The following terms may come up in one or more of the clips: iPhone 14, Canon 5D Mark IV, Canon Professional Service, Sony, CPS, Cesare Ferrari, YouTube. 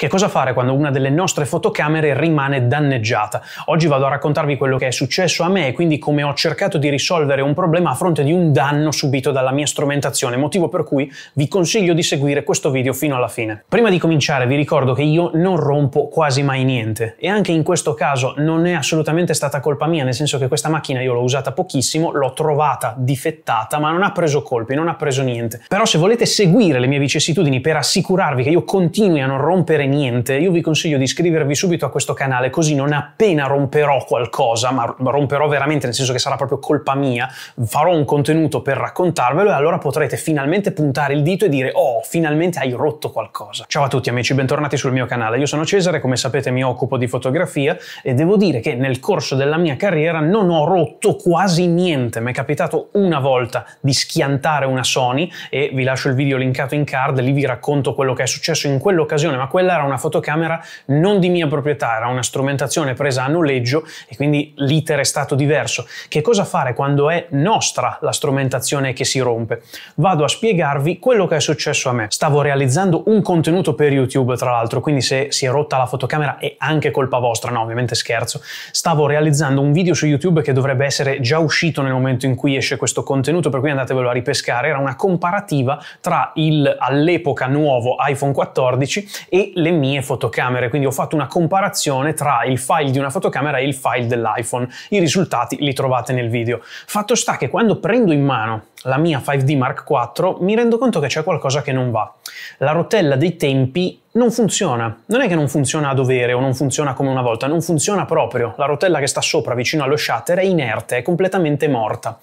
Che cosa fare quando una delle nostre fotocamere rimane danneggiata? Oggi vado a raccontarvi quello che è successo a me e quindi come ho cercato di risolvere un problema a fronte di un danno subito dalla mia strumentazione, motivo per cui vi consiglio di seguire questo video fino alla fine. Prima di cominciare vi ricordo che io non rompo quasi mai niente e anche in questo caso non è assolutamente stata colpa mia, nel senso che questa macchina io l'ho usata pochissimo, l'ho trovata difettata, ma non ha preso colpi, non ha preso niente. Però se volete seguire le mie vicissitudini per assicurarvi che io continui a non rompere niente, io vi consiglio di iscrivervi subito a questo canale, così non appena romperò qualcosa, ma romperò veramente, nel senso che sarà proprio colpa mia, farò un contenuto per raccontarvelo e allora potrete finalmente puntare il dito e dire: oh, finalmente hai rotto qualcosa. Ciao a tutti amici, bentornati sul mio canale. Io sono Cesare, come sapete mi occupo di fotografia e devo dire che nel corso della mia carriera non ho rotto quasi niente. Mi è capitato una volta di schiantare una Sony e vi lascio il video linkato in card, lì vi racconto quello che è successo in quell'occasione, ma quella era una fotocamera non di mia proprietà, era una strumentazione presa a noleggio e quindi l'iter è stato diverso. Che cosa fare quando è nostra la strumentazione che si rompe? Vado a spiegarvi quello che è successo a me. Stavo realizzando un contenuto per YouTube, tra l'altro, quindi se si è rotta la fotocamera è anche colpa vostra, no, ovviamente scherzo. Stavo realizzando un video su YouTube che dovrebbe essere già uscito nel momento in cui esce questo contenuto, per cui andatevelo a ripescare. Era una comparativa tra il all'epoca nuovo iPhone 14 e le mie fotocamere, quindi ho fatto una comparazione tra il file di una fotocamera e il file dell'iPhone. I risultati li trovate nel video. Fatto sta che quando prendo in mano la mia 5D Mark IV mi rendo conto che c'è qualcosa che non va. La rotella dei tempi non funziona. Non è che non funziona a dovere o non funziona come una volta, non funziona proprio. La rotella che sta sopra vicino allo shutter è inerte, è completamente morta.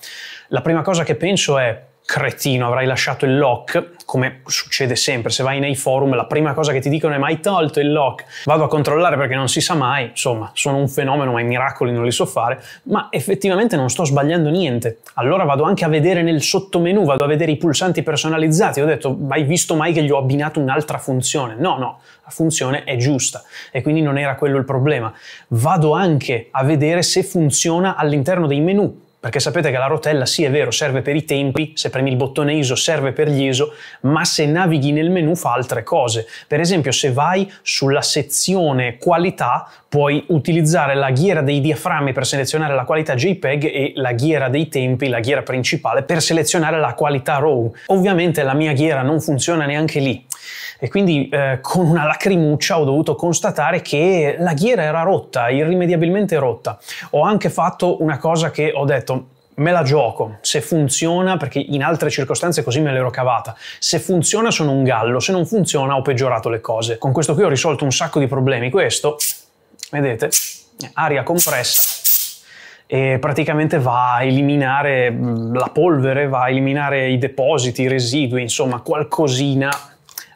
La prima cosa che penso è: cretino, avrai lasciato il lock, come succede sempre. Se vai nei forum la prima cosa che ti dicono è: ma hai tolto il lock? Vado a controllare perché non si sa mai, insomma sono un fenomeno ma i miracoli non li so fare, ma effettivamente non sto sbagliando niente. Allora vado anche a vedere nel sottomenu, vado a vedere i pulsanti personalizzati, ho detto: ma hai visto mai che gli ho abbinato un'altra funzione? No, no, la funzione è giusta e quindi non era quello il problema. Vado anche a vedere se funziona all'interno dei menu, perché sapete che la rotella, sì è vero, serve per i tempi, se premi il bottone ISO serve per gli ISO, ma se navighi nel menu fa altre cose. Per esempio se vai sulla sezione qualità puoi utilizzare la ghiera dei diaframmi per selezionare la qualità JPEG e la ghiera dei tempi, la ghiera principale, per selezionare la qualità RAW. Ovviamente la mia ghiera non funziona neanche lì e quindi con una lacrimuccia ho dovuto constatare che la ghiera era rotta, irrimediabilmente rotta. Ho anche fatto una cosa che ho detto: me la gioco, se funziona, perché in altre circostanze così me l'ero cavata, se funziona sono un gallo, se non funziona ho peggiorato le cose. Con questo qui ho risolto un sacco di problemi. Questo, vedete, aria compressa e praticamente va a eliminare la polvere, va a eliminare i depositi, i residui, insomma qualcosina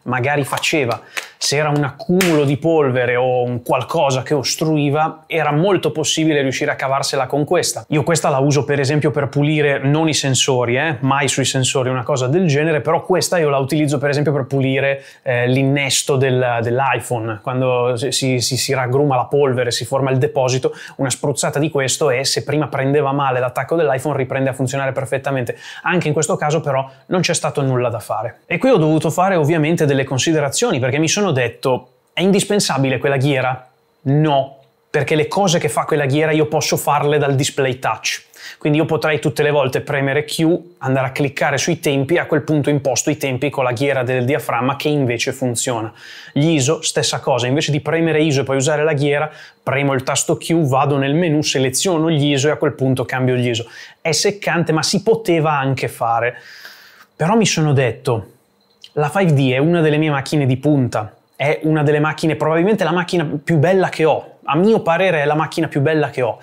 magari faceva. Se era un accumulo di polvere o un qualcosa che ostruiva, era molto possibile riuscire a cavarsela con questa. Io questa la uso per esempio per pulire, non i sensori, mai sui sensori una cosa del genere, però questa io la utilizzo per esempio per pulire l'innesto dell'iPhone. Quando si raggruma la polvere, si forma il deposito, una spruzzata di questo e se prima prendeva male l'attacco dell'iPhone riprende a funzionare perfettamente. Anche in questo caso però non c'è stato nulla da fare. E qui ho dovuto fare ovviamente delle considerazioni, perché mi sono detto: è indispensabile quella ghiera? No, perché le cose che fa quella ghiera io posso farle dal display touch. Quindi io potrei tutte le volte premere Q, andare a cliccare sui tempi e a quel punto imposto i tempi con la ghiera del diaframma che invece funziona. Gli ISO, stessa cosa, invece di premere ISO e poi usare la ghiera, premo il tasto Q, vado nel menu, seleziono gli ISO e a quel punto cambio gli ISO. È seccante, ma si poteva anche fare. Però mi sono detto: la 5D è una delle mie macchine di punta, è una delle macchine, probabilmente la macchina più bella che ho, a mio parere è la macchina più bella che ho.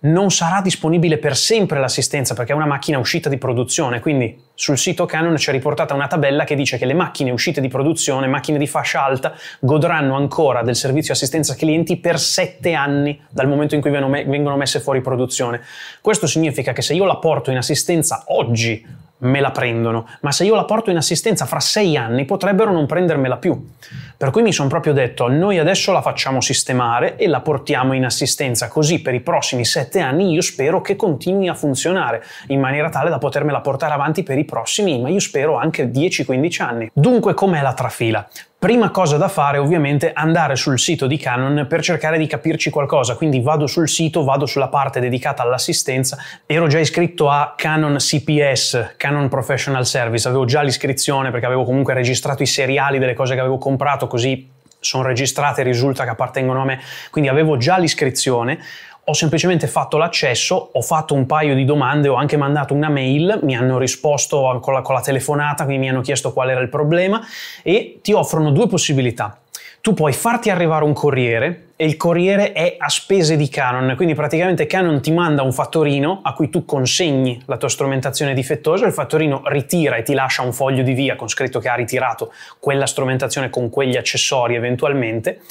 Non sarà disponibile per sempre l'assistenza perché è una macchina uscita di produzione, quindi sul sito Canon c'è riportata una tabella che dice che le macchine uscite di produzione, macchine di fascia alta, godranno ancora del servizio assistenza clienti per 7 anni dal momento in cui vengono messe fuori produzione. Questo significa che se io la porto in assistenza oggi me la prendono, ma se io la porto in assistenza fra 6 anni potrebbero non prendermela più. Per cui mi sono proprio detto: noi adesso la facciamo sistemare e la portiamo in assistenza, così per i prossimi 7 anni io spero che continui a funzionare in maniera tale da potermela portare avanti per i prossimi, ma io spero anche 10-15 anni. Dunque com'è la trafila? Prima cosa da fare ovviamente è andare sul sito di Canon per cercare di capirci qualcosa, quindi vado sul sito, vado sulla parte dedicata all'assistenza, ero già iscritto a Canon CPS, Canon Professional Service, avevo già l'iscrizione perché avevo comunque registrato i seriali delle cose che avevo comprato, così sono registrate e risulta che appartengono a me, quindi avevo già l'iscrizione. Ho semplicemente fatto l'accesso, ho fatto un paio di domande, ho anche mandato una mail, mi hanno risposto con la telefonata, quindi mi hanno chiesto qual era il problema e ti offrono due possibilità. Tu puoi farti arrivare un corriere e il corriere è a spese di Canon, quindi praticamente Canon ti manda un fattorino a cui tu consegni la tua strumentazione difettosa, il fattorino ritira e ti lascia un foglio di via con scritto che ha ritirato quella strumentazione con quegli accessori eventualmente.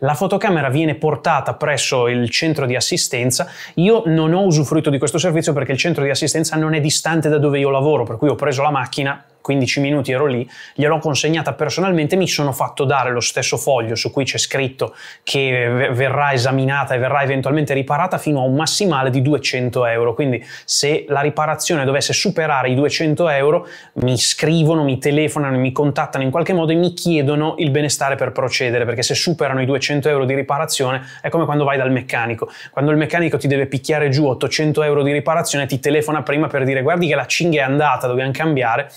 La fotocamera viene portata presso il centro di assistenza. Io non ho usufruito di questo servizio perché il centro di assistenza non è distante da dove io lavoro, per cui ho preso la macchina, 15 minuti ero lì, gliel'ho consegnata personalmente, mi sono fatto dare lo stesso foglio su cui c'è scritto che verrà esaminata e verrà eventualmente riparata fino a un massimale di 200 euro, quindi se la riparazione dovesse superare i 200 euro mi scrivono, mi telefonano, mi contattano in qualche modo e mi chiedono il benestare per procedere, perché se superano i 200 euro di riparazione è come quando vai dal meccanico, quando il meccanico ti deve picchiare giù 800 euro di riparazione ti telefona prima per dire guardi che la cinghia è andata, dobbiamo cambiare,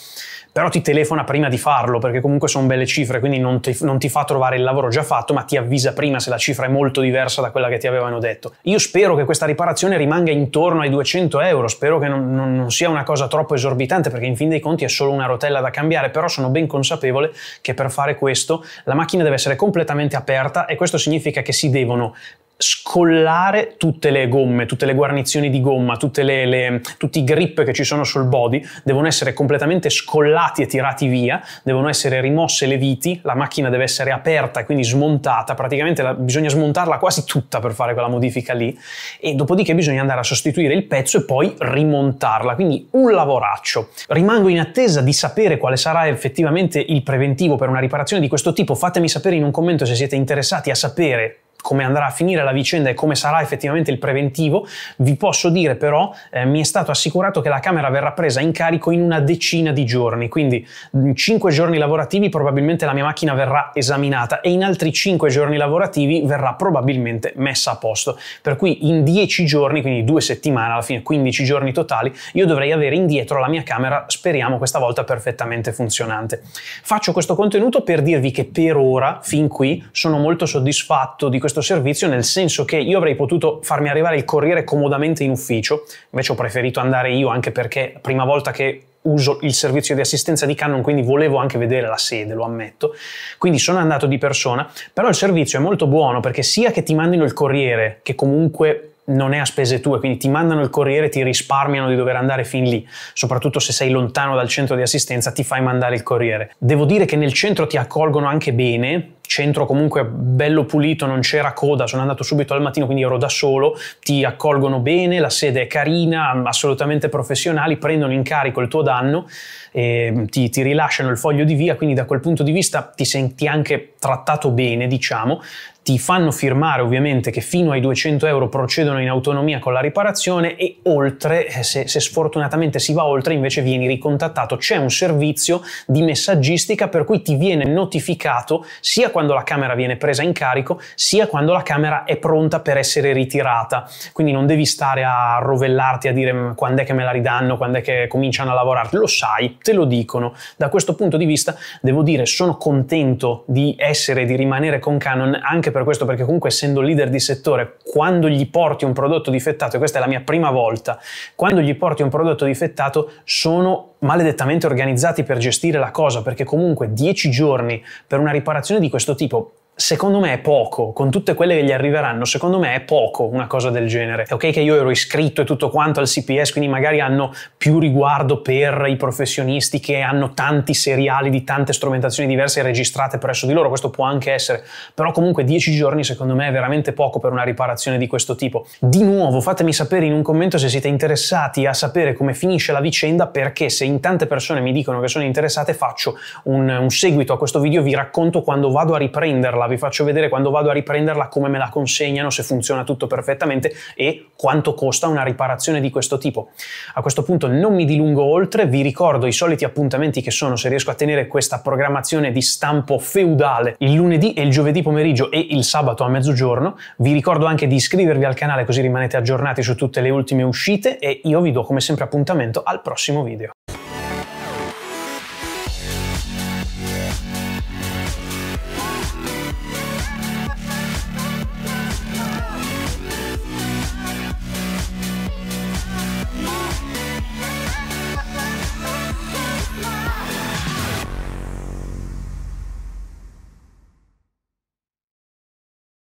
però ti telefona prima di farlo perché comunque sono belle cifre, quindi non ti fa trovare il lavoro già fatto, ma ti avvisa prima se la cifra è molto diversa da quella che ti avevano detto. Io spero che questa riparazione rimanga intorno ai 200 euro, spero che non sia una cosa troppo esorbitante perché in fin dei conti è solo una rotella da cambiare, però sono ben consapevole che per fare questo la macchina deve essere completamente aperta e questo significa che si devono scollare tutte le gomme, tutte le guarnizioni di gomma, tutti i grip che ci sono sul body devono essere completamente scollati e tirati via, devono essere rimosse le viti, la macchina deve essere aperta e quindi smontata, praticamente bisogna smontarla quasi tutta per fare quella modifica lì e dopodiché bisogna andare a sostituire il pezzo e poi rimontarla, quindi un lavoraccio. Rimango in attesa di sapere quale sarà effettivamente il preventivo per una riparazione di questo tipo, fatemi sapere in un commento se siete interessati a sapere come andrà a finire la vicenda e come sarà effettivamente il preventivo. Vi posso dire però, mi è stato assicurato che la camera verrà presa in carico in una decina di giorni, quindi in 5 giorni lavorativi probabilmente la mia macchina verrà esaminata e in altri 5 giorni lavorativi verrà probabilmente messa a posto, per cui in 10 giorni, quindi 2 settimane, alla fine 15 giorni totali, io dovrei avere indietro la mia camera, speriamo questa volta perfettamente funzionante. Faccio questo contenuto per dirvi che per ora, fin qui, sono molto soddisfatto di questo servizio, nel senso che io avrei potuto farmi arrivare il corriere comodamente in ufficio, invece ho preferito andare io anche perché prima volta che uso il servizio di assistenza di Canon, quindi volevo anche vedere la sede, lo ammetto, quindi sono andato di persona, però il servizio è molto buono perché sia che ti mandino il corriere, che comunque non è a spese tue, quindi ti mandano il corriere e ti risparmiano di dover andare fin lì, soprattutto se sei lontano dal centro di assistenza ti fai mandare il corriere. Devo dire che nel centro ti accolgono anche bene, centro comunque bello pulito, non c'era coda, sono andato subito al mattino quindi ero da solo, ti accolgono bene, la sede è carina, assolutamente professionali, prendono in carico il tuo danno e ti rilasciano il foglio di via, quindi da quel punto di vista ti senti anche trattato bene, diciamo. Ti fanno firmare ovviamente che fino ai 200 euro procedono in autonomia con la riparazione e oltre, se sfortunatamente si va oltre, invece vieni ricontattato. C'è un servizio di messaggistica per cui ti viene notificato sia quando la camera viene presa in carico, sia quando la camera è pronta per essere ritirata. Quindi non devi stare a rovellarti a dire quando è che me la ridanno, quando è che cominciano a lavorare. Lo sai, te lo dicono. Da questo punto di vista devo dire sono contento di rimanere con Canon anche per questo, perché comunque essendo leader di settore, quando gli porti un prodotto difettato, e questa è la mia prima volta, quando gli porti un prodotto difettato sono maledettamente organizzati per gestire la cosa, perché comunque 10 giorni per una riparazione di questo tipo secondo me è poco, con tutte quelle che gli arriveranno secondo me è poco una cosa del genere. È ok che io ero iscritto e tutto quanto al CPS, quindi magari hanno più riguardo per i professionisti che hanno tanti seriali di tante strumentazioni diverse registrate presso di loro, questo può anche essere, però comunque 10 giorni secondo me è veramente poco per una riparazione di questo tipo. Di nuovo fatemi sapere in un commento se siete interessati a sapere come finisce la vicenda, perché se in tante persone mi dicono che sono interessate faccio un seguito a questo video, vi racconto quando vado a riprenderla vi faccio vedere quando vado a riprenderla come me la consegnano, se funziona tutto perfettamente e quanto costa una riparazione di questo tipo. A questo punto non mi dilungo oltre, vi ricordo i soliti appuntamenti che sono, se riesco a tenere questa programmazione di stampo feudale, il lunedì e il giovedì pomeriggio e il sabato a mezzogiorno. Vi ricordo anche di iscrivervi al canale così rimanete aggiornati su tutte le ultime uscite e io vi do come sempre appuntamento al prossimo video.